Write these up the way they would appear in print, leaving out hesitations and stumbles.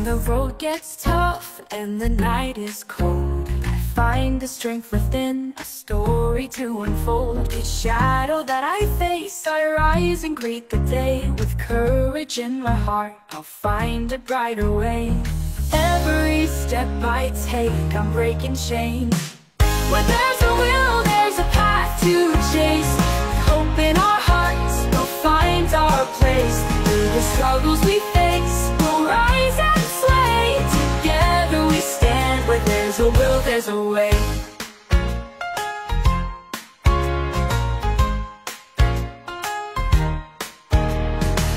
When the road gets tough and the night is cold, I find the strength within, a story to unfold. Each shadow that I face, I rise and greet the day. With courage in my heart, I'll find a brighter way. Every step I take, I'm breaking chains. Where there's a will, there's a path to chase. Hope in our hearts, we'll find our place. Through the struggles we face, we'll rise and slay. Together we stand. Where there's a will, there's a way.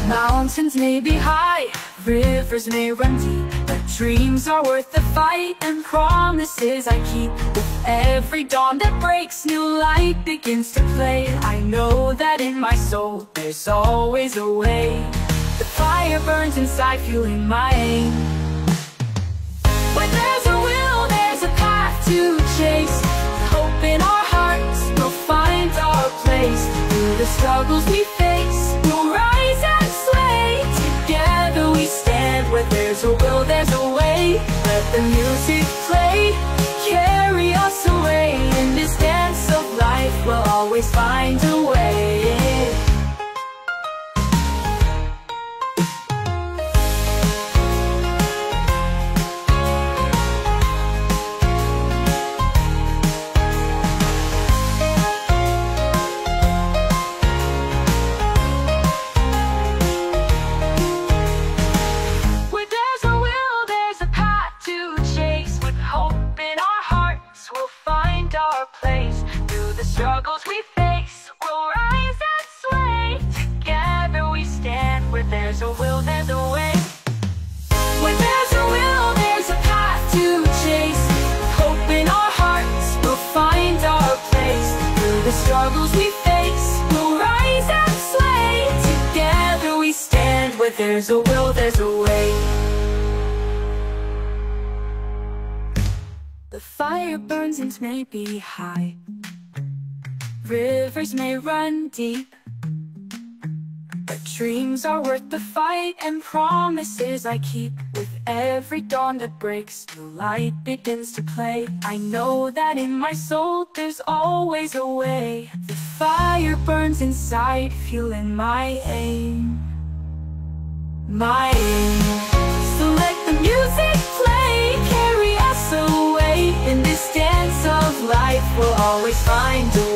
Mountains may be high, rivers may run deep, but dreams are worth the fight, and promises I keep. With every dawn that breaks, new light begins to play. I know that in my soul, there's always a way. The fire burns inside, fueling my aim. When there's a will, there's a path to chase. Hope in our hearts, we'll find our place. Through the struggles we face, we'll rise and slay. Together we stand. Where there's a will, there's a way. Let the music play, carry us away. In this dance of life, we'll always find a way. There's a will, there's a way. The fire burns and may be high, rivers may run deep, but dreams are worth the fight, and promises I keep. With every dawn that breaks, the light begins to play. I know that in my soul, there's always a way. The fire burns inside, fueling my aim. So let the music play, carry us away. In this dance of life, we'll always find a way.